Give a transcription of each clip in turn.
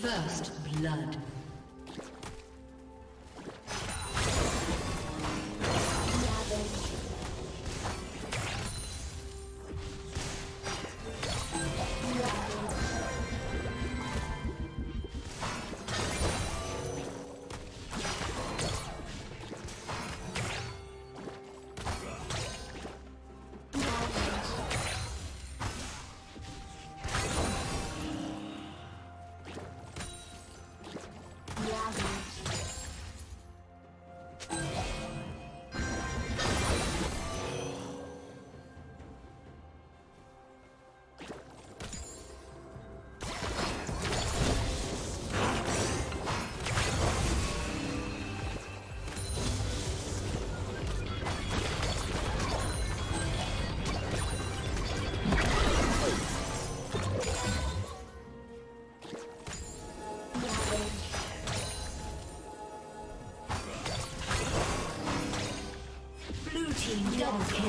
First blood. Double kill.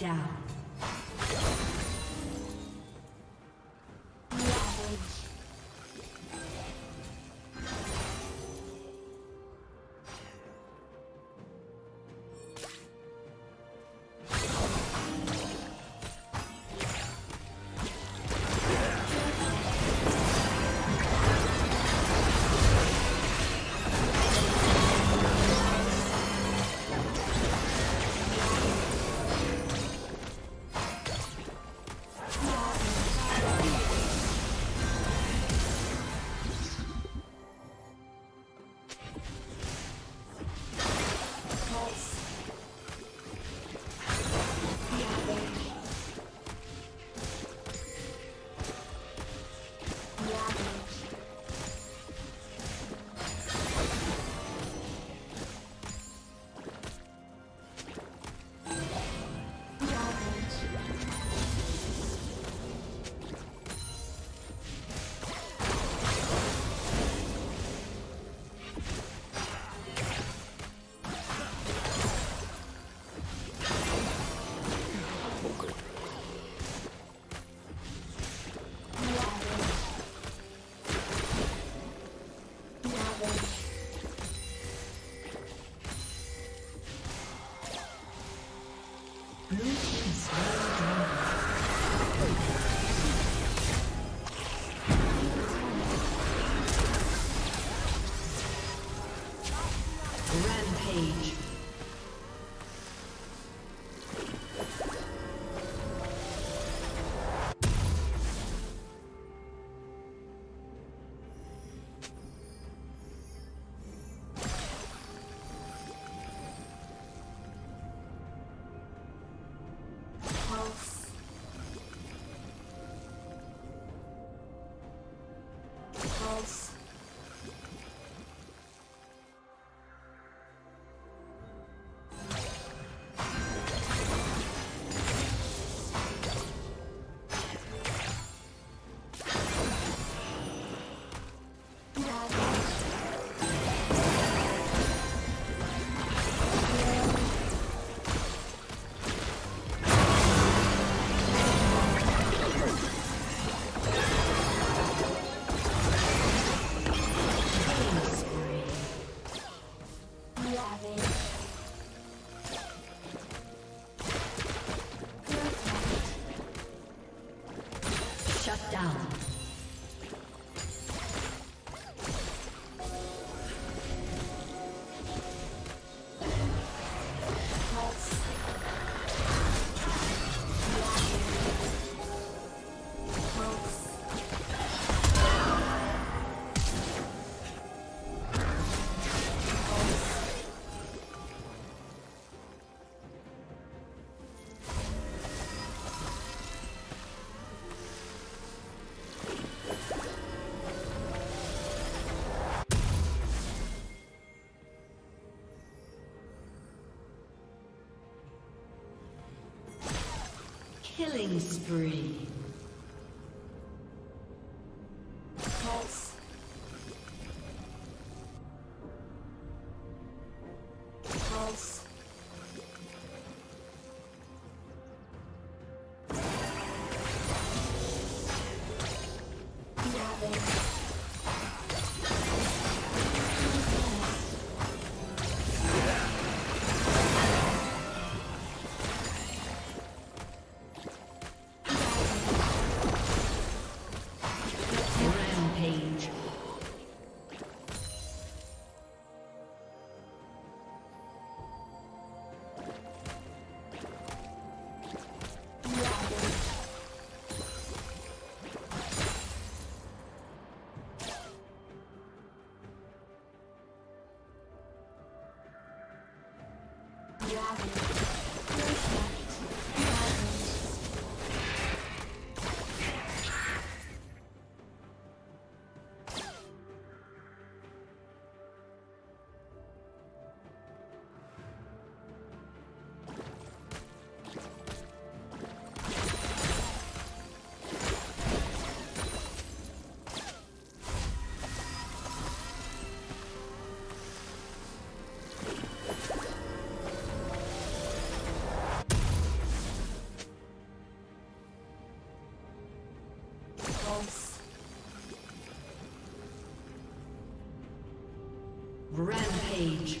Down. Killing spree. Pulse. Pulse. Rampage.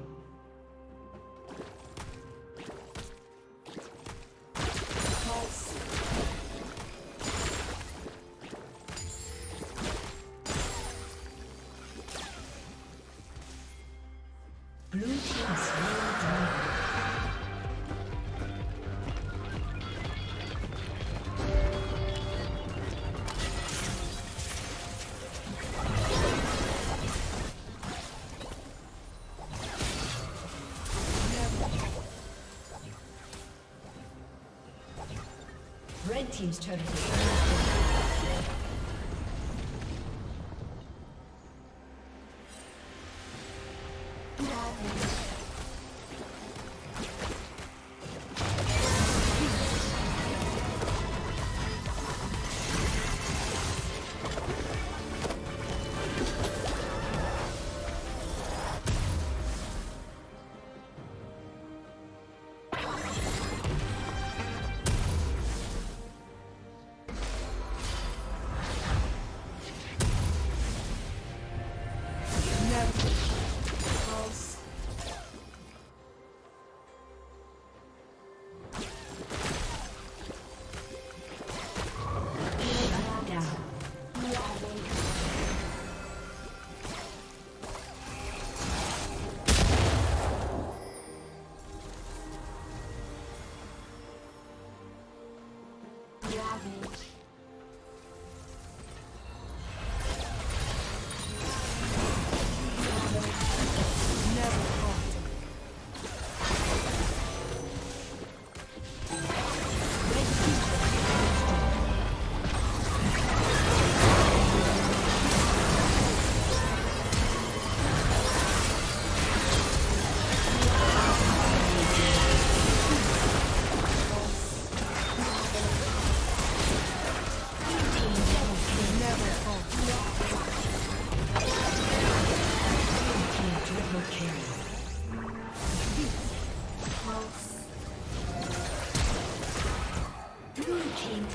Red Team's turret has been destroyed.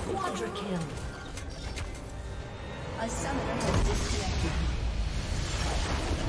Quadrakill. A summoner has disconnected.